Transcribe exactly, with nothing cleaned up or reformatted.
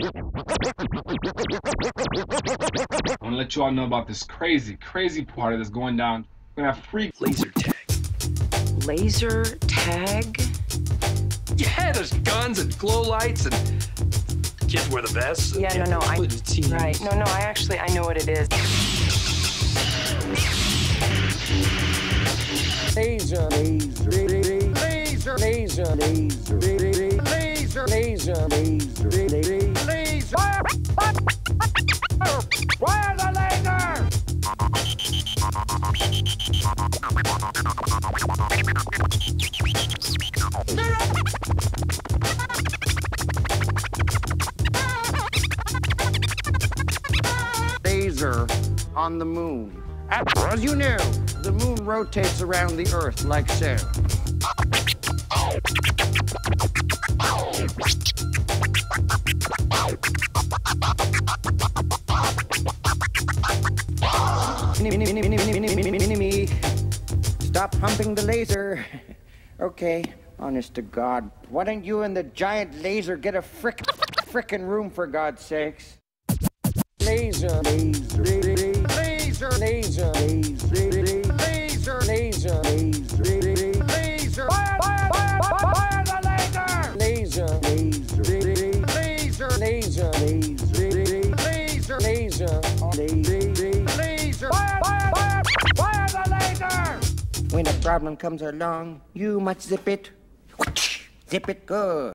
I'm gonna let you all know about this crazy, crazy party that's going down. We're gonna have free laser tag. Laser tag? Yeah, there's guns and glow lights and kids wear the vests. Yeah, no, no, I. Teams. Right, no, no, I actually I know what it is. Laser, laser, laser, laser, laser, laser. Laser, laser, laser, laser. Fire, fire, fire, fire the laser! Laser on the moon. As you know, the moon rotates around the Earth like so. Stop pumping the laser. Okay, honest to God, why don't you and the giant laser get a frick frickin' room for God's sakes? Laser, laser, laser, laser, laser, laser, laser, laser, laser, laser. Fire, fire, fire, fire, fire the laser! Laser, laser, laser, laser, laser, laser, laser, laser, laser. Fire, fire, fire, fire the laser! When a problem comes along, you must zip it. Zip it good.